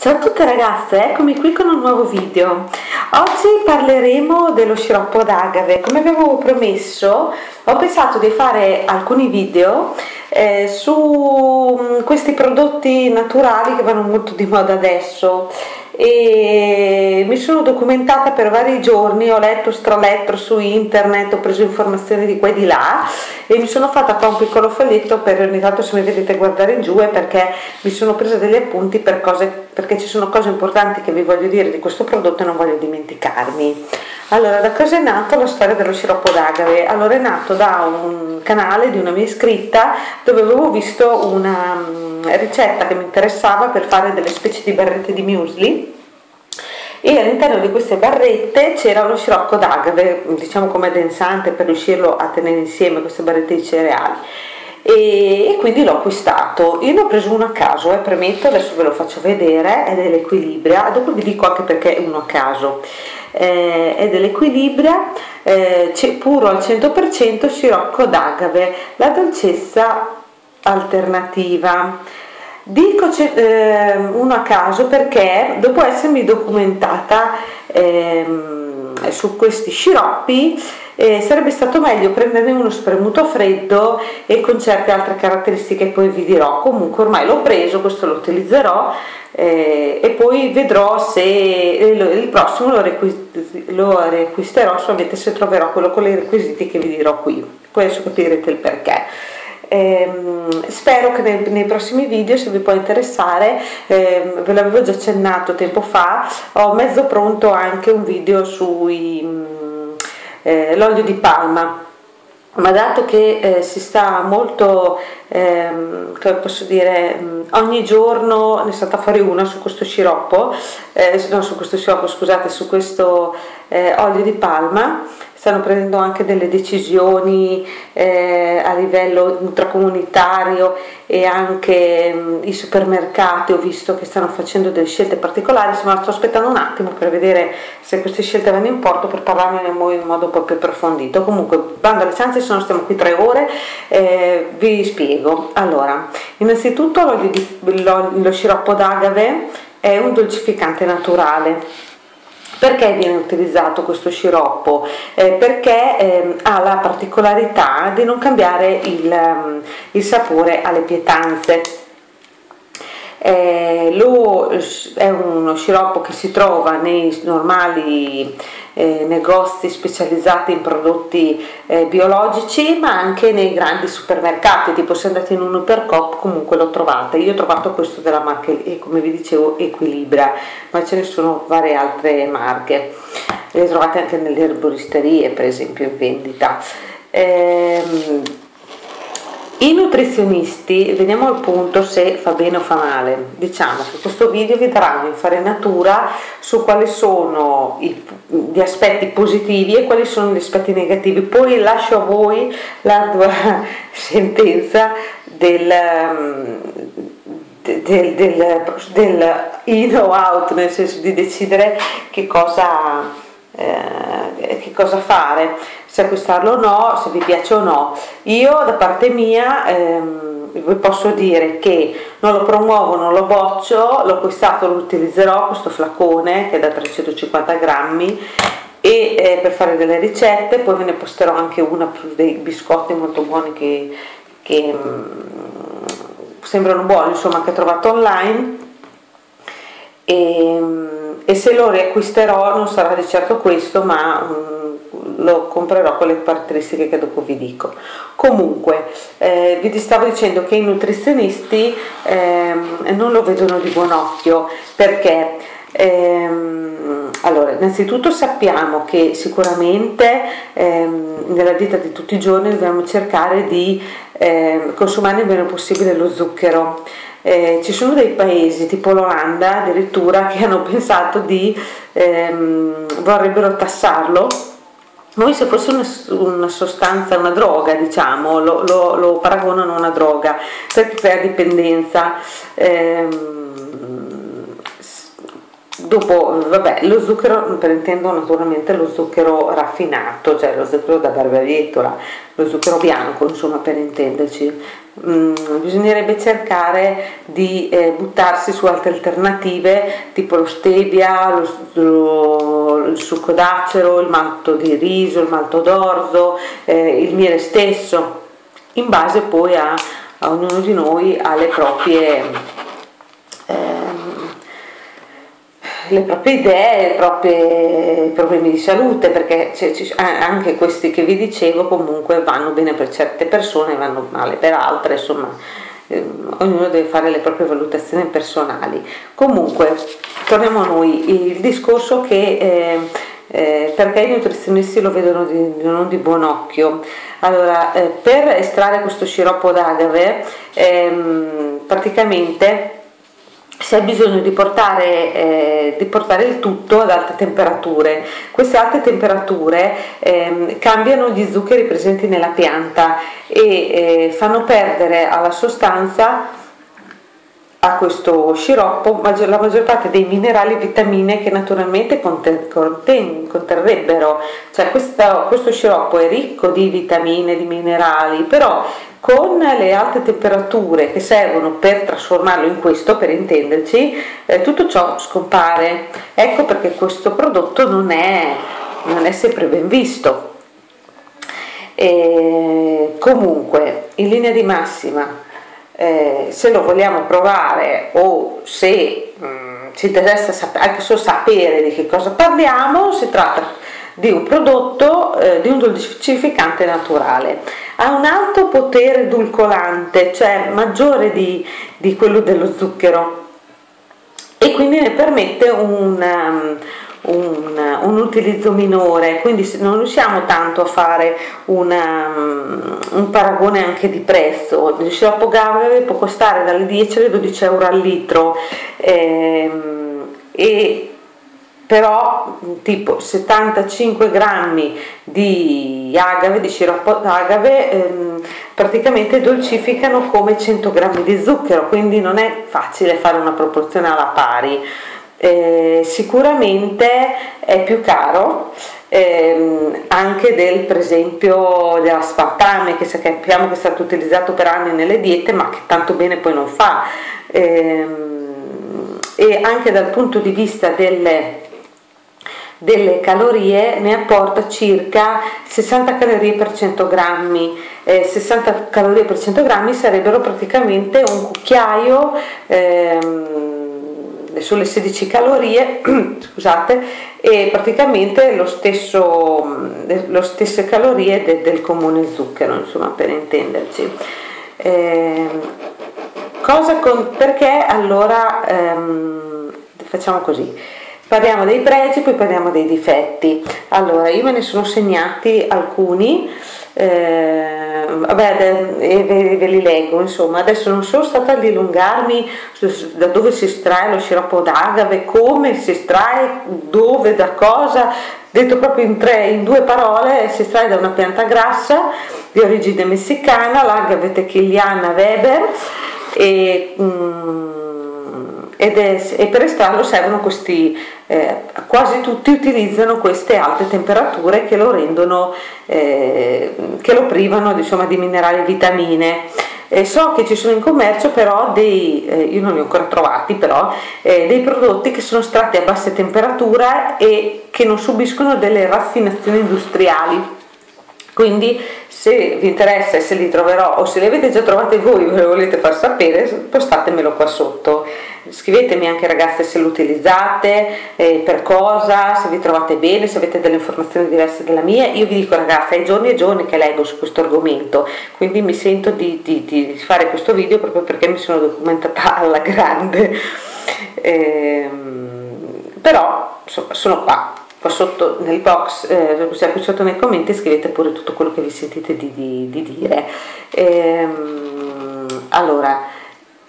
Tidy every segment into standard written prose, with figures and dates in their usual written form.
Ciao a tutte ragazze, eccomi qui con un nuovo video. Oggi parleremo dello sciroppo d'agave. Come avevo promesso, ho pensato di fare alcuni video su questi prodotti naturali che vanno molto di moda adesso, e mi sono documentata per vari giorni, ho letto, straletto su internet, ho preso informazioni di qua e di là e mi sono fatta qua un piccolo foglietto, per ogni tanto se mi vedete guardare in giù è perché mi sono presa degli appunti per cose, perché ci sono cose importanti che vi voglio dire di questo prodotto e non voglio dimenticarmi. Allora, da cosa è nata la storia dello sciroppo d'agave? Allora, è nato da un canale di una mia iscritta dove avevo visto una ricetta che mi interessava per fare delle specie di barrette di muesli, e all'interno di queste barrette c'era lo sciroppo d'agave, diciamo come addensante per riuscirlo a tenere insieme queste barrette di cereali, e quindi l'ho acquistato. Io ne ho preso uno a caso, premetto, adesso ve lo faccio vedere, è dell'Equilibra, dopo vi dico anche perché è uno a caso. È dell'Equilibra, puro al 100% sciroppo d'agave, la dolcezza alternativa. Dico uno a caso perché dopo essermi documentata su questi sciroppi, sarebbe stato meglio prenderne uno spremuto freddo e con certe altre caratteristiche poi vi dirò. Comunque ormai l'ho preso, questo lo utilizzerò e poi vedrò se il prossimo lo requisterò solamente se troverò quello con i requisiti che vi dirò qui. Poi adesso capirete il perché. Spero che nei prossimi video, se vi può interessare, ve l'avevo già accennato tempo fa, ho mezzo pronto anche un video sull'olio di palma, ma dato che si sta molto, come posso dire, ogni giorno ne è stata fuori una su questo sciroppo, non su questo sciroppo, scusate, su questo olio di palma, stanno prendendo anche delle decisioni a livello intracomunitario, e anche i supermercati ho visto che stanno facendo delle scelte particolari. Insomma, sto aspettando un attimo per vedere se queste scelte vanno in porto, per parlarne in modo un po' più approfondito. Comunque, bando alle ciance, se no stiamo qui 3 ore, vi spiego. Allora, innanzitutto lo sciroppo d'agave è un dolcificante naturale. Perché viene utilizzato questo sciroppo? Perché ha la particolarità di non cambiare il sapore alle pietanze. È uno sciroppo che si trova nei normali negozi specializzati in prodotti biologici, ma anche nei grandi supermercati, tipo se andate in un Ipercoop comunque lo trovate. Io ho trovato questo della marca, come vi dicevo, Equilibra, ma ce ne sono varie altre marche, le trovate anche nelle erboristerie per esempio in vendita. I nutrizionisti, veniamo al punto se fa bene o fa male, diciamo che questo video vi darà un'infarinatura su quali sono gli aspetti positivi e quali sono gli aspetti negativi. Poi lascio a voi la sentenza del in o out, nel senso di decidere che cosa fare, se acquistarlo o no, se vi piace o no. Io da parte mia vi posso dire che non lo promuovo, non lo boccio, l'ho acquistato, lo utilizzerò, questo flacone che è da 350 grammi, e per fare delle ricette. Poi ve ne posterò anche una su dei biscotti molto buoni che sembrano buoni, insomma, che ho trovato online, e se lo riacquisterò non sarà di certo questo, ma lo comprerò con le caratteristiche che dopo vi dico. Comunque vi stavo dicendo che i nutrizionisti non lo vedono di buon occhio, perché allora, innanzitutto sappiamo che sicuramente nella dieta di tutti i giorni dobbiamo cercare di consumare il meno possibile lo zucchero. Ci sono dei paesi tipo l'Olanda addirittura che hanno pensato vorrebbero tassarlo. Noi, se fosse una sostanza, una droga, diciamo, lo paragonano a una droga perché crea dipendenza. Dopo, vabbè, lo zucchero, per intendo naturalmente lo zucchero raffinato, cioè lo zucchero da barbabietola, lo zucchero bianco, insomma, per intenderci. Bisognerebbe cercare di buttarsi su altre alternative, tipo lo stevia, il succo d'acero, il malto di riso, il malto d'orzo, il miele stesso, in base poi a ognuno di noi alle proprie... le proprie idee, i problemi di salute, perché anche questi che vi dicevo comunque vanno bene per certe persone, vanno male per altre, insomma, ognuno deve fare le proprie valutazioni personali. Comunque torniamo a noi, il discorso che perché i nutrizionisti lo vedono non di buon occhio. Allora, per estrarre questo sciroppo d'agave praticamente si ha bisogno di portare il tutto ad alte temperature. Queste alte temperature cambiano gli zuccheri presenti nella pianta e fanno perdere alla sostanza, a questo sciroppo, la maggior parte dei minerali e vitamine che naturalmente conterrebbero. Cioè questo sciroppo è ricco di vitamine, di minerali, però con le alte temperature che servono per trasformarlo in questo, per intenderci, tutto ciò scompare. Ecco perché questo prodotto non è sempre ben visto. E comunque, in linea di massima, se lo vogliamo provare o se ci interessa anche solo sapere di che cosa parliamo, si tratta di un prodotto, di un dolcificante naturale. Ha un alto potere edulcolante, cioè maggiore di quello dello zucchero, e quindi ne permette un utilizzo minore, quindi non riusciamo tanto a fare un paragone anche di prezzo. Il sciroppo d'agave può costare dalle 10 alle 12 euro al litro, e però tipo 75 grammi di sciroppo d'agave praticamente dolcificano come 100 grammi di zucchero, quindi non è facile fare una proporzione alla pari. Sicuramente è più caro anche del, per esempio, dell'aspartame, che sappiamo che è stato utilizzato per anni nelle diete ma che tanto bene poi non fa, e anche dal punto di vista delle calorie ne apporta circa 60 calorie per 100 grammi. 60 calorie per 100 grammi sarebbero praticamente un cucchiaio, sulle 16 calorie, scusate, e praticamente le stesse calorie del comune zucchero, insomma, per intenderci. Perché allora facciamo così, parliamo dei pregi, poi parliamo dei difetti. Allora, io me ne sono segnati alcuni, ve li leggo, insomma. Adesso non sono stata a dilungarmi da dove si estrae lo sciroppo d'agave, come si estrae, dove, da cosa. Detto proprio in due parole, si estrae da una pianta grassa di origine messicana, l'agave tequiliana Weber, e per estrarlo servono quasi tutti utilizzano queste alte temperature che lo rendono, che lo privano, insomma, di minerali e vitamine. So che ci sono in commercio però io non li ho ancora trovati, però dei prodotti che sono estratti a bassa temperatura e che non subiscono delle raffinazioni industriali. Quindi, se vi interessa e se li troverò, o se li avete già trovati voi e ve lo volete far sapere, postatemelo qua sotto. Scrivetemi anche, ragazze, se lo utilizzate, per cosa, se vi trovate bene, se avete delle informazioni diverse dalla mia. Io vi dico, ragazze, è giorni e giorni che leggo su questo argomento, quindi mi sento di fare questo video proprio perché mi sono documentata alla grande. Però insomma, sono qua sotto nel box, qui sotto nei commenti scrivete pure tutto quello che vi sentite di dire. Allora,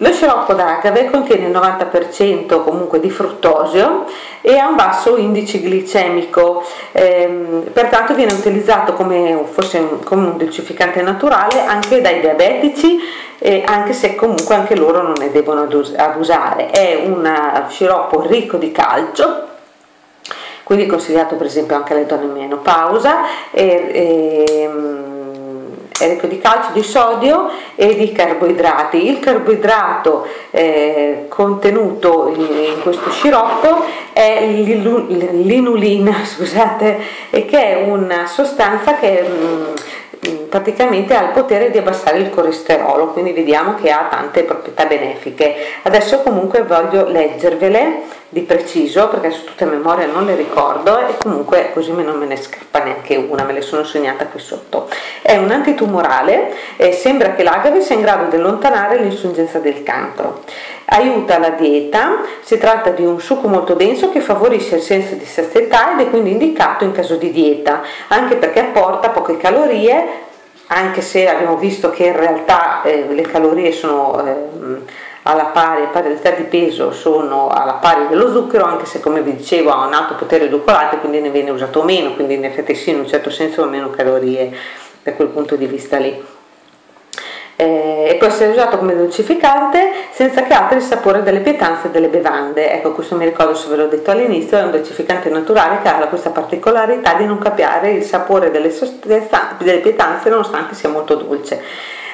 Lo sciroppo d'agave contiene il 90% comunque di fruttosio e ha un basso indice glicemico, pertanto viene utilizzato come un dolcificante naturale anche dai diabetici, anche se comunque anche loro non ne devono abusare. È un sciroppo ricco di calcio, quindi è consigliato per esempio anche alle donne in menopausa, è ricco di calcio, di sodio e di carboidrati. Il carboidrato contenuto in questo sciroppo è l'inulina, scusate, che è una sostanza che praticamente ha il potere di abbassare il colesterolo, quindi vediamo che ha tante proprietà benefiche. Adesso comunque voglio leggervele di preciso, perché su tutte a memoria non le ricordo e comunque così non me ne scappa neanche una, me le sono segnata qui sotto. È un antitumorale e sembra che l'agave sia in grado di allontanare l'insorgenza del cancro. Aiuta la dieta, si tratta di un succo molto denso che favorisce il senso di sazietà ed è quindi indicato in caso di dieta, anche perché apporta poche calorie, anche se abbiamo visto che in realtà le calorie sono alla pari, parità di peso, sono alla pari dello zucchero, anche se come vi dicevo ha un alto potere edulcorante, quindi ne viene usato meno, quindi in effetti sì, in un certo senso meno calorie da quel punto di vista lì. E può essere usato come dolcificante senza che altri il sapore delle pietanze e delle bevande. Ecco, questo mi ricordo, se ve l'ho detto all'inizio, è un dolcificante naturale che ha questa particolarità di non cambiare il sapore delle pietanze nonostante sia molto dolce.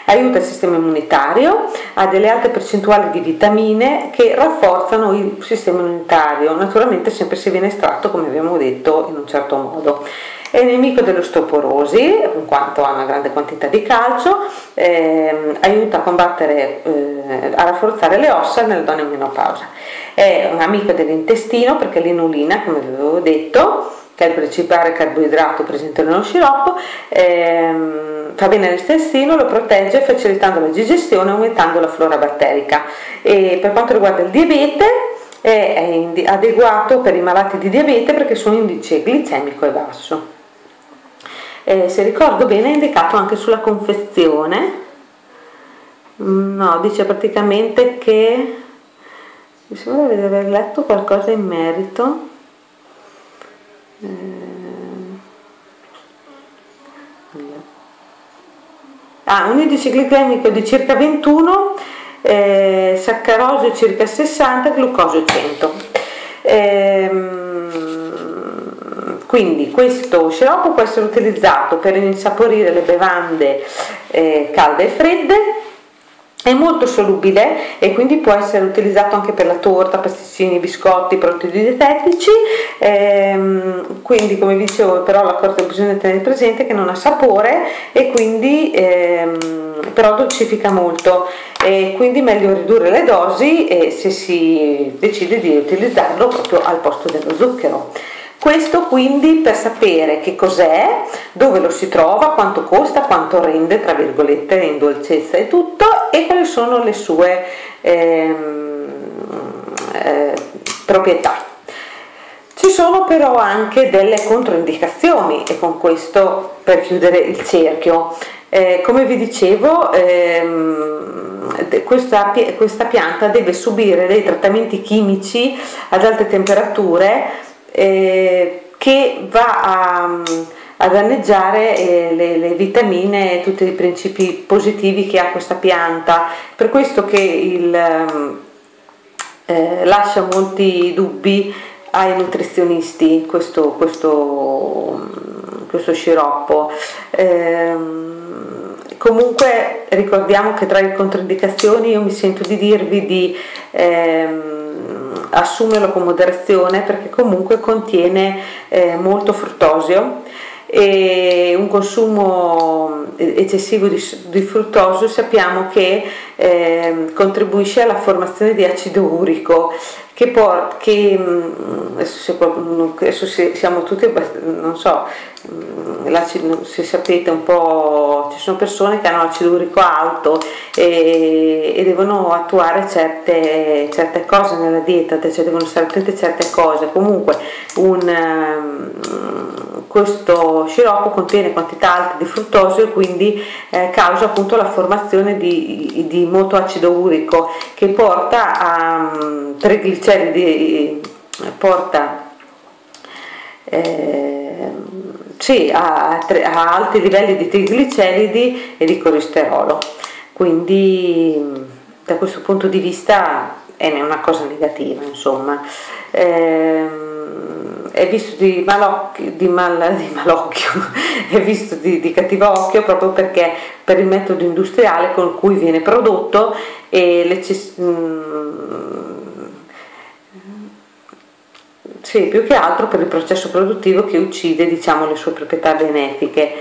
Aiuta il sistema immunitario, ha delle alte percentuali di vitamine che rafforzano il sistema immunitario, naturalmente sempre se viene estratto, come abbiamo detto, in un certo modo. È nemico dell'osteoporosi, in quanto ha una grande quantità di calcio, aiuta a combattere, a rafforzare le ossa nelle donne in menopausa. È un amico dell'intestino perché l'inulina, come vi avevo detto, che è il principale carboidrato presente nello sciroppo, fa bene all'intestino, lo protegge facilitando la digestione e aumentando la flora batterica. E per quanto riguarda il diabete, è adeguato per i malati di diabete perché il suo indice glicemico è basso. Se ricordo bene è indicato anche sulla confezione, no, dice praticamente che, mi sembra di aver letto qualcosa in merito, un indice glicemico di circa 21, saccarosio circa 60, glucosio 100. Quindi questo sciroppo può essere utilizzato per insaporire le bevande calde e fredde, è molto solubile e quindi può essere utilizzato anche per la torta, pasticcini, biscotti, prodotti dietetici. Quindi, come vi dicevo, però la cosa che bisogna tenere presente è che non ha sapore e quindi però dolcifica molto, e quindi meglio ridurre le dosi se si decide di utilizzarlo proprio al posto dello zucchero. Questo quindi per sapere che cos'è, dove lo si trova, quanto costa, quanto rende, tra virgolette, in dolcezza e tutto, e quali sono le sue proprietà. Ci sono però anche delle controindicazioni, e con questo per chiudere il cerchio. Come vi dicevo, questa pianta deve subire dei trattamenti chimici ad alte temperature, che va a danneggiare le vitamine e tutti i principi positivi che ha questa pianta, per questo che lascia molti dubbi ai nutrizionisti questo sciroppo. Comunque ricordiamo che tra le controindicazioni io mi sento di dirvi di assumerlo con moderazione, perché comunque contiene molto fruttosio e un consumo eccessivo di fruttosio sappiamo che contribuisce alla formazione di acido urico, che adesso siamo tutti, non so, se sapete un po', ci sono persone che hanno l'acido urico alto e devono attuare certe cose nella dieta, cioè devono stare attenti a certe cose. Comunque Questo sciroppo contiene quantità alte di fruttosio e quindi causa appunto la formazione di molto acido urico, che porta a trigliceridi, a alti livelli di trigliceridi e di colesterolo, quindi da questo punto di vista è una cosa negativa, insomma. È visto di cattivo occhio proprio perché per il metodo industriale con cui viene prodotto e più che altro per il processo produttivo che uccide, diciamo, le sue proprietà benefiche.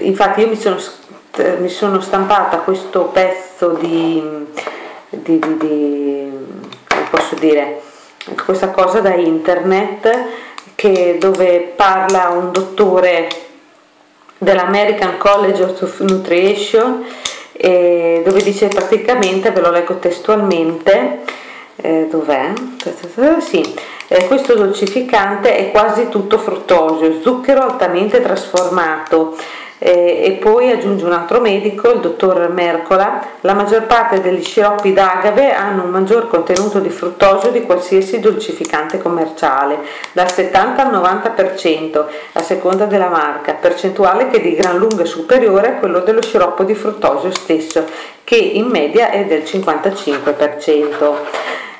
Infatti io mi sono stampata questo pezzo come posso dire, questa cosa da internet dove parla un dottore dell'American College of Nutrition, dove dice praticamente, ve lo leggo testualmente, questo dolcificante è quasi tutto fruttosio, zucchero altamente trasformato. E poi aggiunge un altro medico, il dottor Mercola: la maggior parte degli sciroppi d'agave hanno un maggior contenuto di fruttosio di qualsiasi dolcificante commerciale, dal 70 al 90% a seconda della marca, percentuale che è di gran lunga superiore a quello dello sciroppo di fruttosio stesso, che in media è del 55%.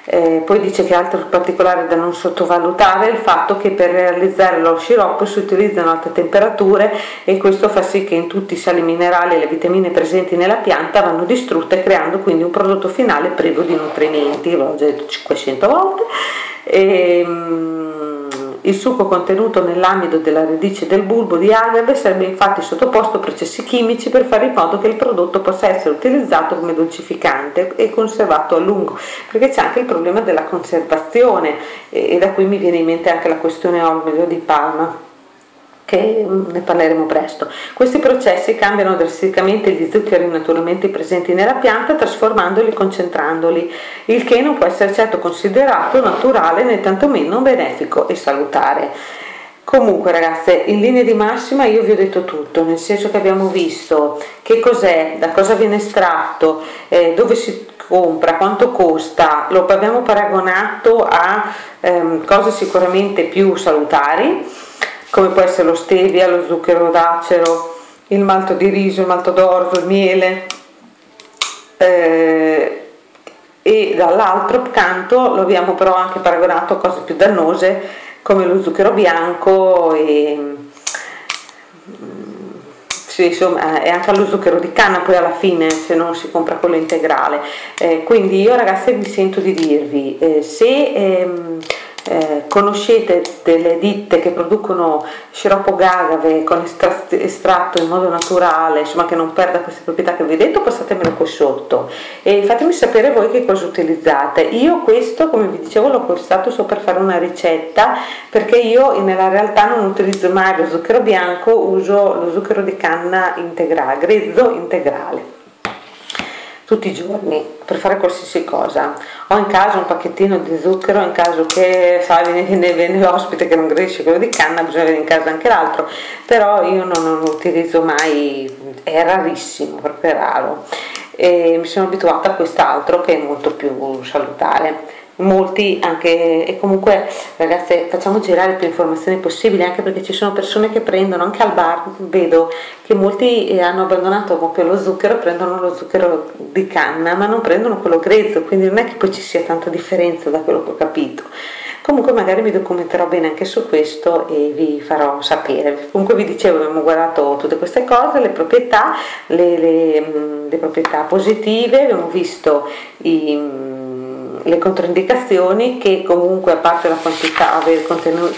Poi dice che altro particolare da non sottovalutare è il fatto che per realizzare lo sciroppo si utilizzano alte temperature, e questo fa sì che in tutti i sali minerali e le vitamine presenti nella pianta vanno distrutte, creando quindi un prodotto finale privo di nutrimenti. L'ho già detto 500 volte. Il succo contenuto nell'amido della radice del bulbo di agave sarebbe infatti sottoposto a processi chimici per fare in modo che il prodotto possa essere utilizzato come dolcificante e conservato a lungo, perché c'è anche il problema della conservazione, e da qui mi viene in mente anche la questione olio di palma, che ne parleremo presto. Questi processi cambiano drasticamente gli zuccheri naturalmente presenti nella pianta, trasformandoli e concentrandoli, il che non può essere certo considerato naturale né tantomeno benefico e salutare. Comunque ragazze, in linea di massima io vi ho detto tutto, nel senso che abbiamo visto che cos'è, da cosa viene estratto, dove si compra, quanto costa, lo abbiamo paragonato a cose sicuramente più salutari, come può essere lo stevia, lo zucchero d'acero, il malto di riso, il malto d'orzo, il miele, e dall'altro canto lo abbiamo però anche paragonato a cose più dannose come lo zucchero bianco e anche allo zucchero di canna poi alla fine, se non si compra quello integrale. Quindi io ragazze mi sento di dirvi, se conoscete delle ditte che producono sciroppo d'agave con estratto in modo naturale, insomma che non perda queste proprietà che vi ho detto, passatemelo qua sotto e fatemi sapere voi che cosa utilizzate. Io questo, come vi dicevo, l'ho acquistato solo per fare una ricetta, perché io nella realtà non utilizzo mai lo zucchero bianco, uso lo zucchero di canna integrale, grezzo integrale, tutti i giorni per fare qualsiasi cosa. Ho in casa un pacchettino di zucchero, in caso che viene l'ospite che non gradisce quello di canna, bisogna avere in casa anche l'altro, però io non lo utilizzo mai, è rarissimo, proprio raro, e mi sono abituata a quest'altro che è molto più salutare. E comunque ragazze, facciamo girare più informazioni possibili, anche perché ci sono persone che prendono anche al bar, vedo che molti hanno abbandonato proprio lo zucchero, prendono lo zucchero di canna ma non prendono quello grezzo, quindi non è che poi ci sia tanta differenza da quello che ho capito. Comunque magari mi documenterò bene anche su questo e vi farò sapere. Comunque vi dicevo, abbiamo guardato tutte queste cose, le proprietà, le proprietà positive, abbiamo visto le controindicazioni, che comunque a parte la quantità,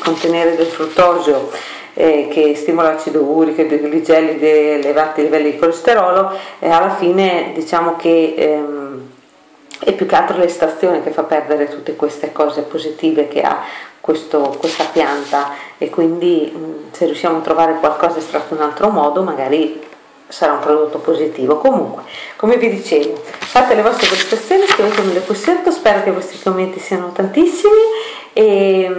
contenere del fruttosio che stimola l'acido urico, i gliceridi, elevati livelli di colesterolo, alla fine diciamo che è più che altro l'estrazione che fa perdere tutte queste cose positive che ha questa pianta, e quindi se riusciamo a trovare qualcosa estratto in un altro modo magari sarà un prodotto positivo. Comunque, come vi dicevo, fate le vostre valutazioni, scrivetemele qui sotto, spero che i vostri commenti siano tantissimi, e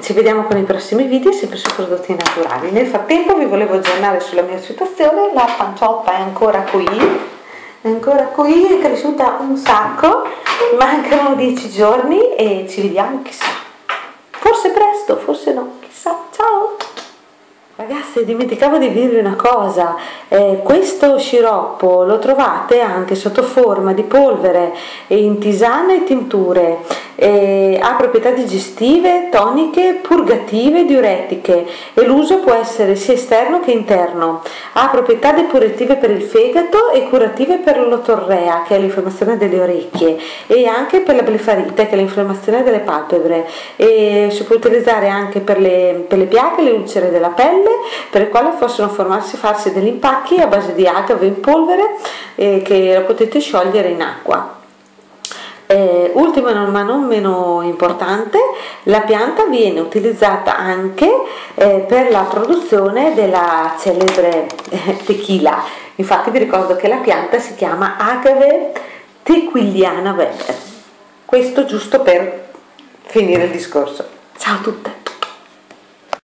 Ci vediamo con i prossimi video sempre sui prodotti naturali. Nel frattempo vi volevo aggiornare sulla mia situazione. La panciotta è ancora qui, è cresciuta un sacco, mancano 10 giorni e ci vediamo chissà, forse presto, forse no, chissà, ciao! Ragazzi, dimenticavo di dirvi una cosa, questo sciroppo lo trovate anche sotto forma di polvere e in tisane e tinture, ha proprietà digestive, toniche, purgative, diuretiche e l'uso può essere sia esterno che interno, ha proprietà depurative per il fegato e curative per l'otorrea, che è l'infiammazione delle orecchie, e anche per la blefarite, che è l'infiammazione delle palpebre, e si può utilizzare anche per le piaghe, le ulcere della pelle, per le quali possono farsi degli impacchi a base di agave in polvere, che lo potete sciogliere in acqua. Ultima ma non meno importante, la pianta viene utilizzata anche per la produzione della celebre tequila. Infatti vi ricordo che la pianta si chiama Agave tequiliana verde. Questo giusto per finire il discorso. Ciao a tutte!